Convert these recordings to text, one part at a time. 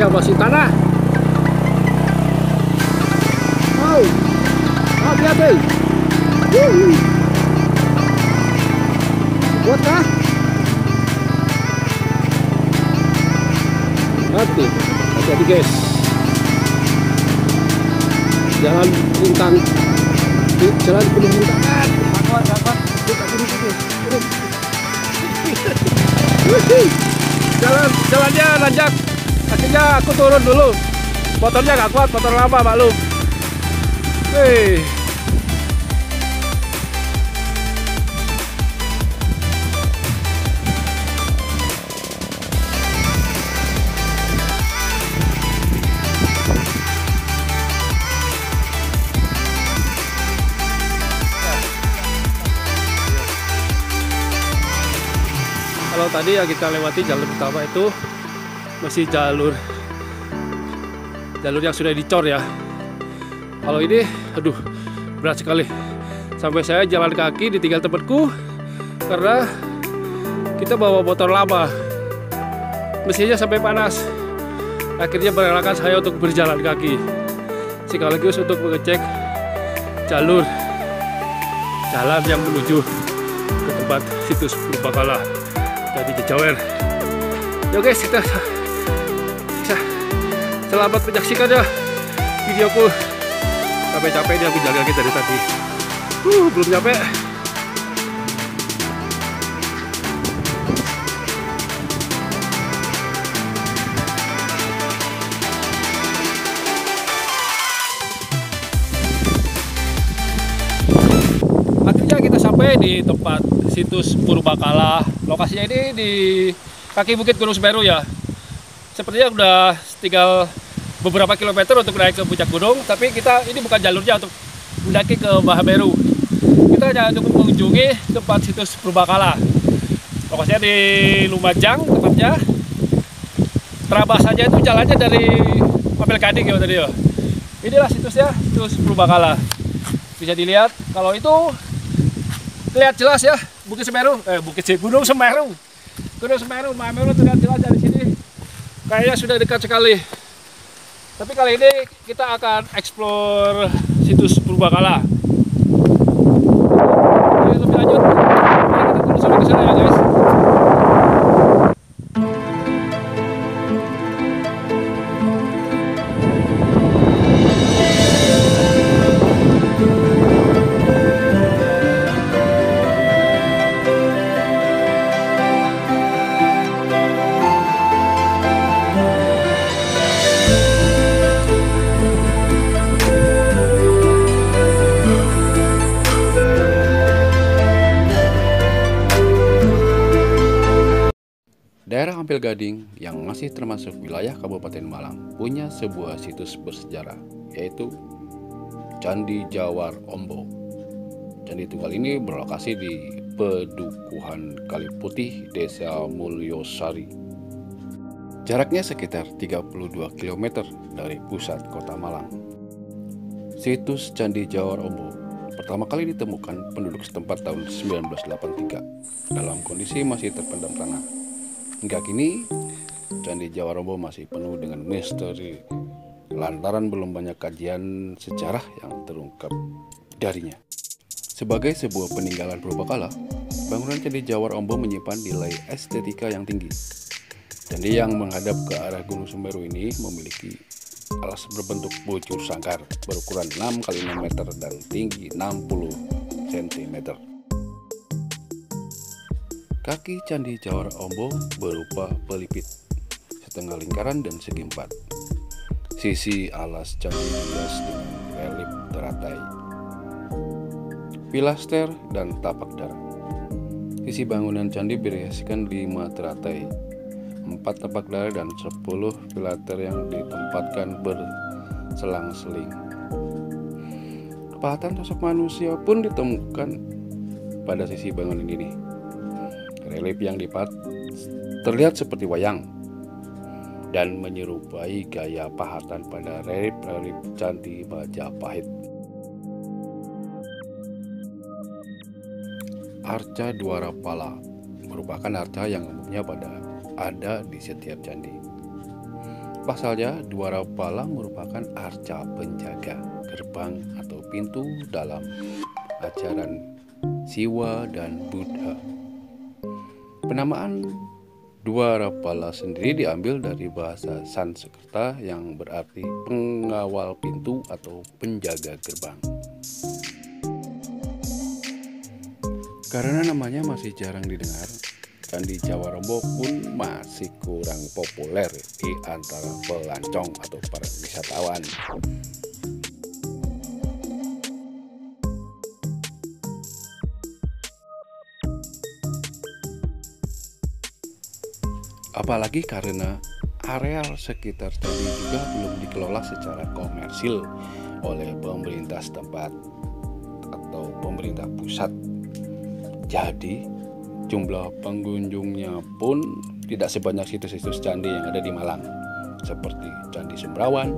diawasi tanah. Wow, hati-hati. Kuat kah? Hati-hati guys. Jalan lintang, jalan penuh rintangan. Jalannya nanjak, akhirnya aku turun dulu. Motornya gak kuat, motor lama maklum. Hei, kalau tadi yang kita lewati jalur utama itu masih jalur yang sudah dicor ya. Kalau ini, aduh, berat sekali. Sampai saya jalan kaki ditinggal temanku karena kita bawa motor lama. Mesinnya sampai panas. Akhirnya berelakan saya untuk berjalan kaki. Sekaligus untuk mengecek jalur jalan yang menuju ke tempat situs Umpak Songo. Candi Jawer. Yo guys, kita selamat menyaksikan ya videoku. Capek-capek ini aku jalan kaki dari tadi. Belum capek. Akhirnya kita sampai di tempat situs Umpak Songo. Lokasinya ini di kaki bukit Gunung Semeru ya. Sepertinya udah tinggal beberapa kilometer untuk naik ke puncak gunung, tapi kita ini bukan jalurnya untuk mendaki ke Mahameru. Kita hanya untuk mengunjungi tempat situs Umpak Songo. Lokasinya di Lumajang tempatnya. Terabasannya itu jalannya dari Ampelgading ya tadi ya. Inilah situsnya, situs Umpak Songo. Bisa dilihat kalau itu lihat jelas ya. Gunung Semeru, Mahameru terlihat jelas dari sini. Kayaknya sudah dekat sekali. Tapi kali ini kita akan eksplor situs Umpak Songo. Lebih lanjut, kita terus sampai ke sana ya guys. Daerah Ampelgading yang masih termasuk wilayah Kabupaten Malang punya sebuah situs bersejarah, yaitu Candi Jawar Ombo. Candi tunggal ini berlokasi di Pedukuhan Kaliputih, Desa Mulyosari. Jaraknya sekitar 32 km dari pusat kota Malang. Situs Candi Jawar Ombo pertama kali ditemukan penduduk setempat tahun 1983 dalam kondisi masih terpendam tanah. Hingga kini, Candi Jawar Ombo masih penuh dengan misteri lantaran belum banyak kajian sejarah yang terungkap darinya. Sebagai sebuah peninggalan purba kala, bangunan Candi Jawar Ombo menyimpan nilai estetika yang tinggi. Candi yang menghadap ke arah Gunung Semeru ini memiliki alas berbentuk bujur sangkar berukuran 6x6 meter dan tinggi 60 cm. Kaki Candi Jawar Ombo berupa pelipit, setengah lingkaran dan segi empat. Sisi alas candi dihias dengan relief teratai, pilaster dan tapak darah. Sisi bangunan candi berhiaskan 5 teratai, 4 tapak darah dan 10 pilaster yang ditempatkan berselang-seling. Kepahatan sosok manusia pun ditemukan pada sisi bangunan ini. Relief yang dipat terlihat seperti wayang dan menyerupai gaya pahatan pada relief Candi Majapahit. Arca Dwara Pala merupakan arca yang umumnya ada di setiap candi. Pasalnya, Dwara Pala merupakan arca penjaga gerbang atau pintu dalam ajaran Siwa dan Buddha. Penamaan Dwara Pala sendiri diambil dari bahasa Sanskerta yang berarti pengawal pintu atau penjaga gerbang. Karena namanya masih jarang didengar, Candi Jawar Ombo pun masih kurang populer di antara pelancong atau para wisatawan. Apalagi karena areal sekitar candi juga belum dikelola secara komersil oleh pemerintah setempat atau pemerintah pusat. Jadi jumlah pengunjungnya pun tidak sebanyak situs-situs candi yang ada di Malang, seperti Candi Sumberawan,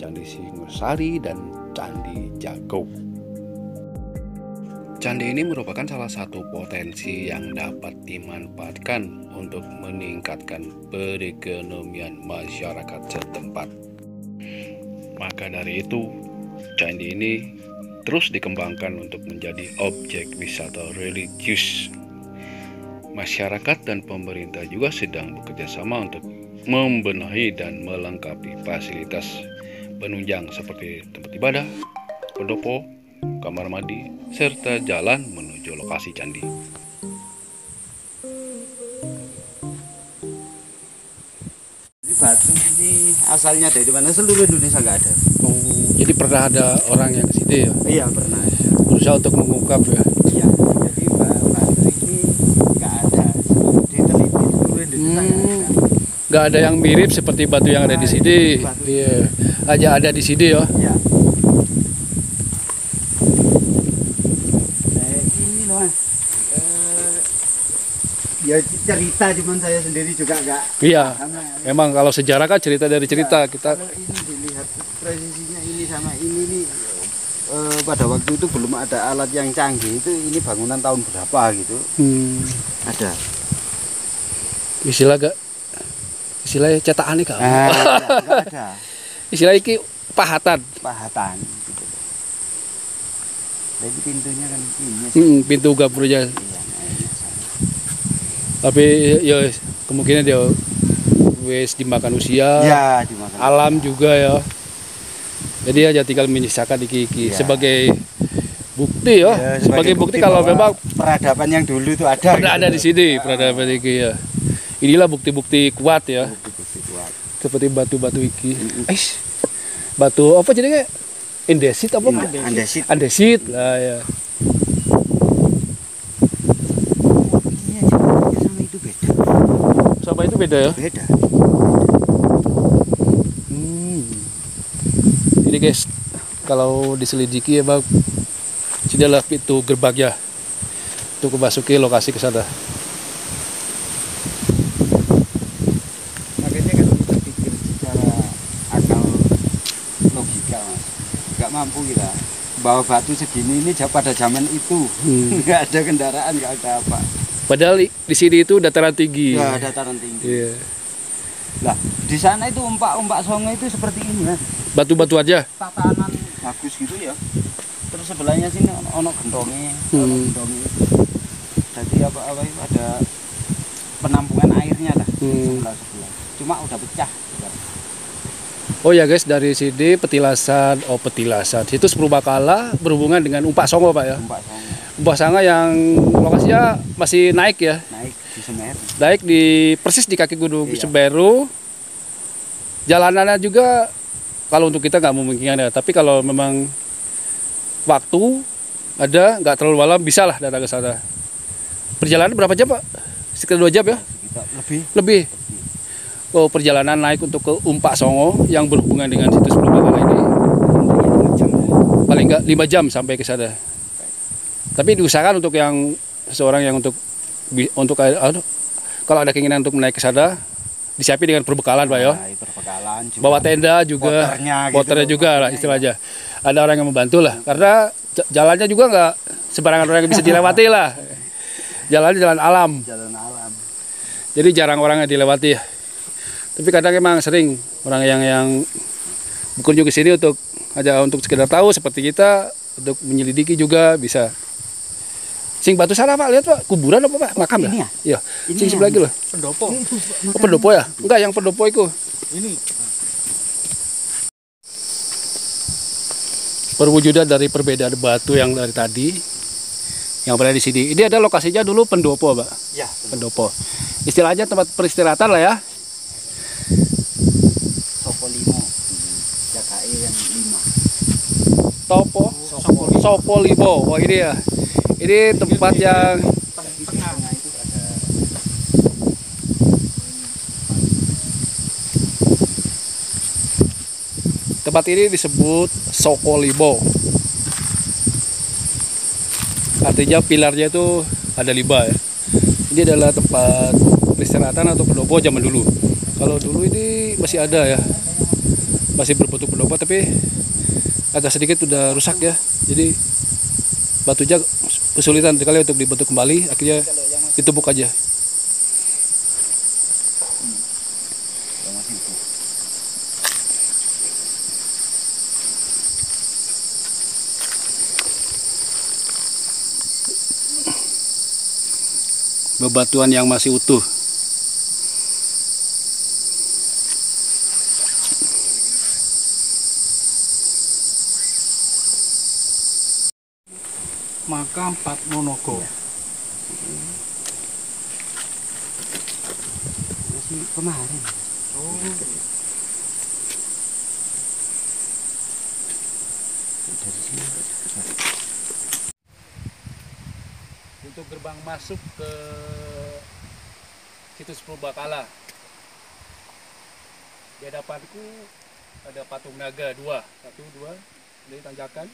Candi Singosari, dan Candi Jago. Candi ini merupakan salah satu potensi yang dapat dimanfaatkan untuk meningkatkan perekonomian masyarakat setempat. Maka dari itu, candi ini terus dikembangkan untuk menjadi objek wisata religius. Masyarakat dan pemerintah juga sedang bekerjasama untuk membenahi dan melengkapi fasilitas penunjang seperti tempat ibadah, pendopo, kamar mandi, serta jalan menuju lokasi candi. Jadi batu ini asalnya dari mana? Seluruh Indonesia nggak ada. Oh, jadi pernah ada orang yang ke situ ya? Iya, pernah. Berusaha untuk mengungkap ya? Iya. Nggak ada yang mirip seperti batu yang ada di sini. Iya, aja ada di sini ya. Ya. Ini loh, ya cerita cuman saya sendiri juga nggak. Iya. Memang kalau sejarah kan cerita dari cerita ya, kita. Kalau ini dilihat presisinya ini sama ini nih. Pada waktu itu belum ada alat yang canggih itu. Ini bangunan tahun berapa gitu? Ada. Istilah cetakan iki. Ada. Istilah iki pahatan gitu. Jadi pintunya kan ini. Pintu gapurnya. Tapi ya kemungkinan dia wis dimakan usia. Ya, dimakan. Alam juga ya. Jadi aja tinggal menyisakan iki ya. Sebagai bukti ya. Sebagai bukti kalau memang peradaban yang dulu itu ada. Pernah gitu. Ada di sini peradaban iki ya. Inilah bukti-bukti kuat ya. Bukti-bukti kuat. Seperti batu-batu iki. Batu apa jadinya? Indesit apa? Andesit. Andesit lah ya. Iya, sama itu beda. Sama itu beda ya? Beda. Ini guys, kalau diselidiki ya bang, sini adalah pintu gerbangnya untuk memasuki lokasi ke sana. Mampu kita bawa batu segini ini pada zaman itu nggak ada kendaraan, nggak ada apa, padahal di sini itu dataran tinggi ya, dataran tinggi yeah. Nah di sana itu umpak songo itu seperti ini kan? Batu-batu aja tatanan bagus gitu ya, terus sebelahnya sini ono gendonge jadi apa ada penampungan airnya lah sebelah cuma udah pecah. Oh ya guys, dari sini petilasan, situs Purbakala berhubungan dengan Umpak Songo Pak ya. Umpak Songo yang lokasinya masih naik ya. Naik di Semeru. Naik di persis di kaki Gunung Semeru. Jalanannya juga kalau untuk kita nggak memungkinkan ya, tapi kalau memang waktu ada nggak terlalu malam bisa lah datang ke sana. Perjalanan berapa jam Pak? Sekitar 2 jam ya? Lebih. Oh, perjalanan naik untuk ke Umpak Songo yang berhubungan dengan situs Purbakala ini paling nggak 5 jam sampai ke sana. Tapi diusahakan untuk yang seseorang yang untuk kalau ada keinginan untuk menaik ke sana disiapin dengan perbekalan Pak ya. Bawa tenda juga, waternya gitu, juga lah istilahnya. Ada orang yang membantu lah karena jalannya juga nggak sembarangan orang yang bisa dilewati lah. Jalannya jalan alam. Jadi jarang orang yang dilewati ya. Tapi kadang emang sering orang yang berkunjung ke sini untuk aja untuk sekedar tahu seperti kita, untuk menyelidiki juga bisa. Sing batu sara Pak, lihat Pak, kuburan apa Pak? Makam ini ya? Iya. Sing sebelah lagi loh. Pendopo. Oh, pendopo ya? Enggak, yang pendopo itu. Ini. Perwujudan dari perbedaan batu yang dari tadi yang berada di sini. Ini ada lokasinya dulu pendopo, Pak. Ya, pendopo. Istilahnya tempat peristirahatan lah ya. Sokolibo. Jakai yang 5. Topo Sokolibo. Wah, ini ya. Ini tempat yang tengah itu ada. Tempat ini disebut Sokolibo. Artinya pilarnya itu ada 5 ya. Ini adalah tempat peristirahatan atau pendopo zaman dulu. Kalau dulu ini masih ada ya, masih berbentuk pendopo, tapi agak sedikit udah rusak ya. Jadi batunya kesulitan sekali untuk dibentuk kembali, akhirnya ditumbuk aja. Bebatuan yang masih utuh. Maka 4 Monogo. Masih kemarin. Oh. Dari sini. Untuk gerbang masuk ke situs Dwara Pala. Di hadapanku ada patung naga 2, 1, 2 dari tanjakan.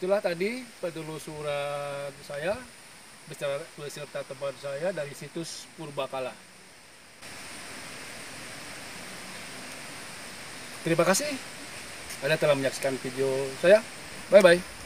Itulah tadi penelusuran saya beserta teman saya dari situs Dwara Pala. Terima kasih Anda telah menyaksikan video saya. Bye bye.